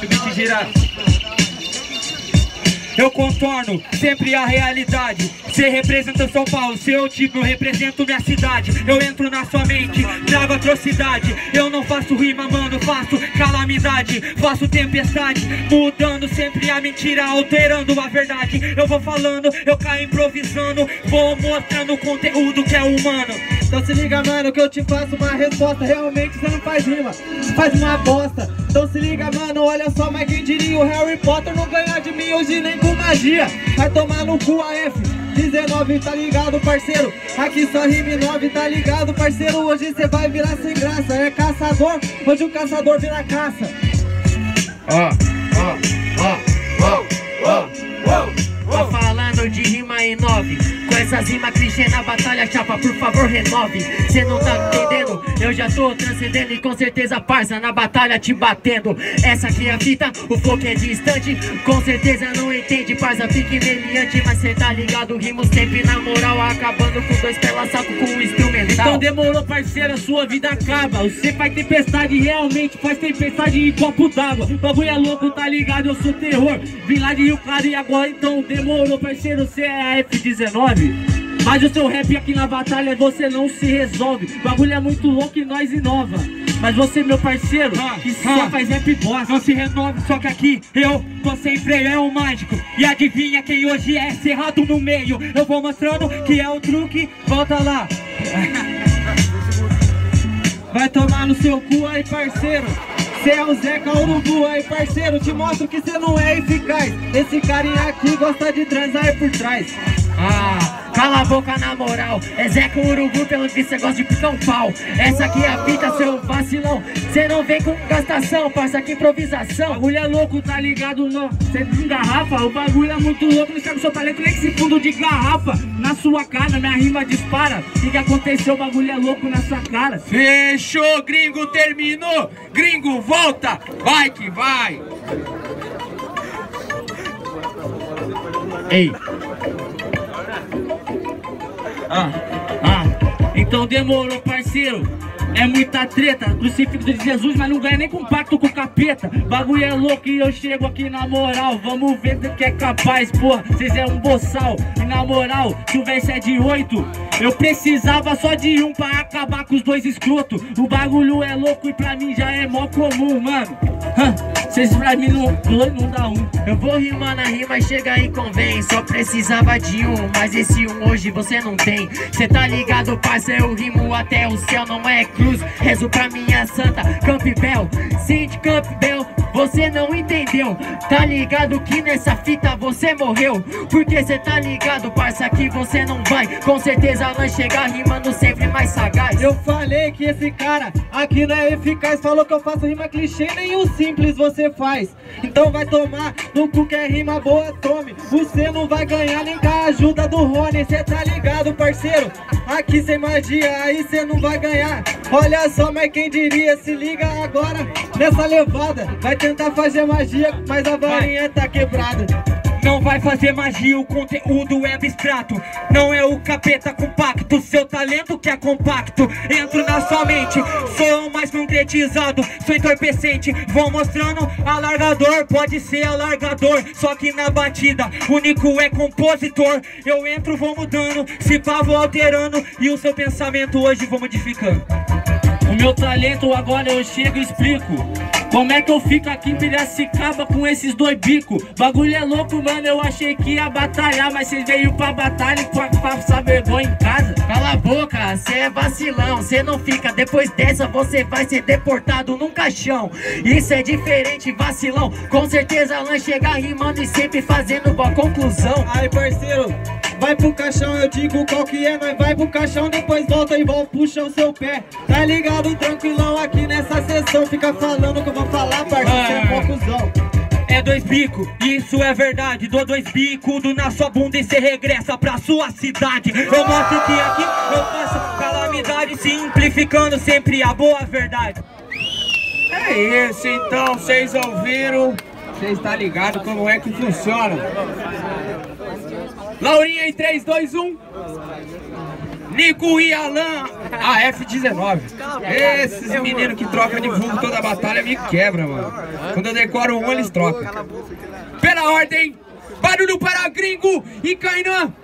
Tive que girar. Eu contorno sempre a realidade. Cê representa São Paulo, seu tipo, eu represento minha cidade. Eu entro na sua mente, trago atrocidade. Eu não faço rima, mano, faço calamidade. Faço tempestade, mudando sempre a mentira, alterando a verdade. Eu vou falando, eu caio improvisando, vou mostrando o conteúdo que é humano. Então se liga, mano, que eu te faço uma resposta. Realmente você não faz rima, faz uma bosta. Então se liga, mano, olha só, mas quem diria? O Harry Potter não ganha de mim hoje nem com magia. Vai tomar no cu, AF19, tá ligado, parceiro? Aqui só rime 9, tá ligado, parceiro? Hoje cê vai virar sem graça. É caçador, hoje o caçador vira caça. Tô falando de rima em 9, com essas rimas clichê na batalha, chapa, por favor renove. Cê não tá entendendo? Eu já tô transcendendo e com certeza, parça, na batalha te batendo. Essa aqui é a fita, o flow que é distante, com certeza não entende, parça, fique meliante. Mas cê tá ligado, rimos sempre na moral, acabando com dois pela saco com o instrumental. Então demorou, parceiro, a sua vida acaba. Você faz tempestade, realmente faz tempestade em copo d'água. Bagulho é louco, tá ligado, eu sou terror. Vim lá de Rio Claro e agora então demorou, parceiro, cê é a AF19. Mas o seu rap aqui na batalha você não se resolve. Bagulho é muito louco e nós inova. Mas você, meu parceiro, que só faz rap bosta, não se renove, só que aqui eu tô sempre é um mágico. E adivinha quem hoje é cerrado no meio. Eu vou mostrando que é o truque. Volta lá. Vai tomar no seu cu aí, parceiro. Cê é o Zeca Urubu aí, parceiro. Te mostro que cê não é eficaz. Esse carinha aqui gosta de transar aí por trás. Cala a boca na moral, é Zeca Urubu, pelo que cê gosta de picar um pau. Essa aqui é a fita, seu vacilão. Cê não vem com gastação, passa aqui improvisação. O bagulho é louco, tá ligado? Cê não garrafa, o bagulho é muito louco. Não sabe o seu talento, nem que se fundo de garrafa. Na sua cara, minha rima dispara. O que aconteceu, o bagulho é louco na sua cara. Fechou, gringo, terminou. Gringo, volta, vai que vai. Ei. Então demorou, parceiro. É muita treta, crucifixo de Jesus, mas não ganha nem com pacto com o capeta. Bagulho é louco e eu chego aqui na moral. Vamos ver do que é capaz, porra, cês é um boçal. E na moral, se o véio é de 8, eu precisava só de um pra acabar com os dois escroto. O bagulho é louco e pra mim já é mó comum, mano. Cês pra mim não dá um. Eu vou rimar na rima, chega e convém. Só precisava de um, mas esse um hoje você não tem. Cê tá ligado, parça, eu rimo até o céu, não é que rezo pra minha santa Campbell, Cindy Campbell. Você não entendeu, tá ligado que nessa fita você morreu. Porque cê tá ligado, parça, que você não vai com certeza não chegar rimando sempre mais sagaz. Eu falei que esse cara aqui não é eficaz. Falou que eu faço rima clichê, nenhum simples você faz. Então vai tomar no cu que é rima boa, tome. Você não vai ganhar nem com a ajuda do Rony. Cê tá ligado, parceiro, aqui sem magia, aí cê não vai ganhar. Olha só, mas quem diria, se liga agora nessa levada. Vai tentar fazer magia, mas a varinha tá quebrada. Não vai fazer magia, o conteúdo é abstrato. Não é o capeta compacto, seu talento que é compacto. Entro na sua mente, sou mais concretizado, sou entorpecente. Vou mostrando, alargador, pode ser alargador. Só que na batida, o Nico é compositor. Eu entro, vou mudando, se pá vou alterando. E o seu pensamento hoje vou modificando. O meu talento agora eu chego e explico. Como é que eu fico aqui em Piracicaba com esses dois bicos? Bagulho é louco, mano, eu achei que ia batalhar, mas cês veio pra batalha e pra passar vergonha em casa. Cala a boca, cê é vacilão, cê não fica. Depois dessa você vai ser deportado num caixão. Isso é diferente, vacilão. Com certeza Alan chegar rimando e sempre fazendo boa conclusão. Aí, parceiro, vai pro caixão, eu digo qual que é. Nós vai pro caixão, depois volta e volta, puxa o seu pé. Tá ligado, tranquilão aqui nessa sessão. Fica falando que eu vou falar, parceiro, cê é confusão. É dois bico, isso é verdade. Dou dois bicudos na sua bunda e cê regressa pra sua cidade. Eu mostro que aqui eu faço calamidade, simplificando sempre a boa verdade. É isso, então, vocês ouviram. Vocês tá ligado como é que funciona. Laurinha em 3, 2, 1. Nico e Alan, AF19. Esses meninos que trocam de vulgo toda a batalha me quebram, mano. Quando eu decoro um, eles trocam. Pela ordem, barulho para Gringo e Cainan.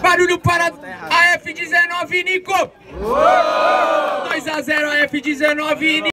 Barulho para AF19 e Nico. 2 a 0 AF19 e Nico.